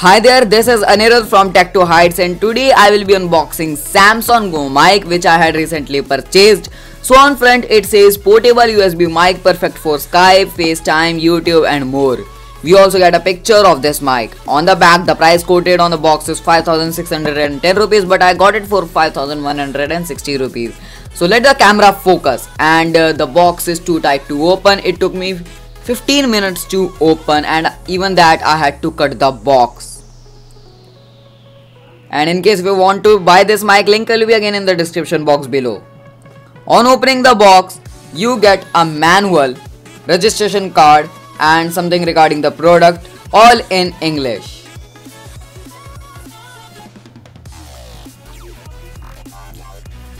Hi there, this is Anirudh from Tech to Heights and today I will be unboxing Samson Go Mic which I had recently purchased. So on front it says portable USB mic perfect for Skype, FaceTime, YouTube and more. We also get a picture of this mic. On the back the price quoted on the box is 5610 rupees but I got it for 5160 rupees. So let the camera focus and the box is too tight to open. It took me 15 minutes to open and even that I had to cut the box. And in case we want to buy this mic, link will be again in the description box below. On opening the box, you get a manual, registration card and something regarding the product, all in English.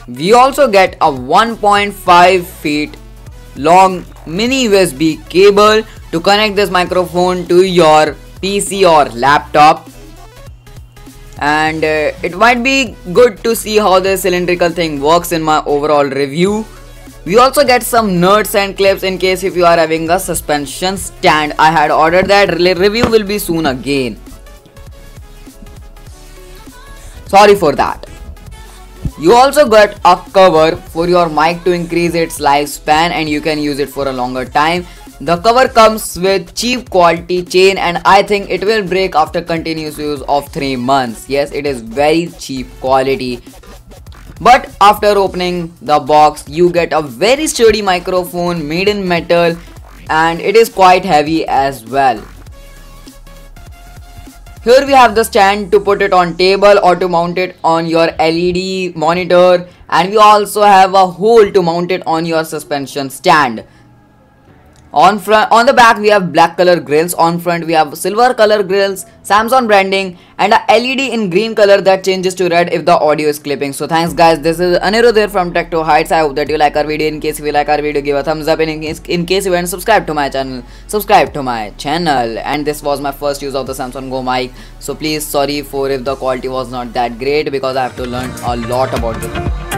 We also get a 1.5 feet long mini USB cable to connect this microphone to your PC or laptop, and it might be good to see how the cylindrical thing works in my overall review. We also get some nuts and clips in case if you are having a suspension stand. I had ordered that, review will be soon again. Sorry for that. You also got a cover for your mic to increase its lifespan and you can use it for a longer time. The cover comes with cheap quality chain and I think it will break after continuous use of 3 months. Yes, it is very cheap quality. But after opening the box, you get a very sturdy microphone made in metal and it is quite heavy as well. Here we have the stand to put it on table or to mount it on your LED monitor, and we also have a hole to mount it on your suspension stand. On the back we have black color grills, on front we have silver color grills, Samsung branding and a LED in green color that changes to red if the audio is clipping. So thanks guys, this is Anirudh here from Tech to Heights. I hope that you like our video. In case if you like our video, give a thumbs up, and in case you haven't subscribed to my channel, subscribe to my channel. And this was my first use of the Samson Go mic, so please sorry for if the quality was not that great because I have to learn a lot about it.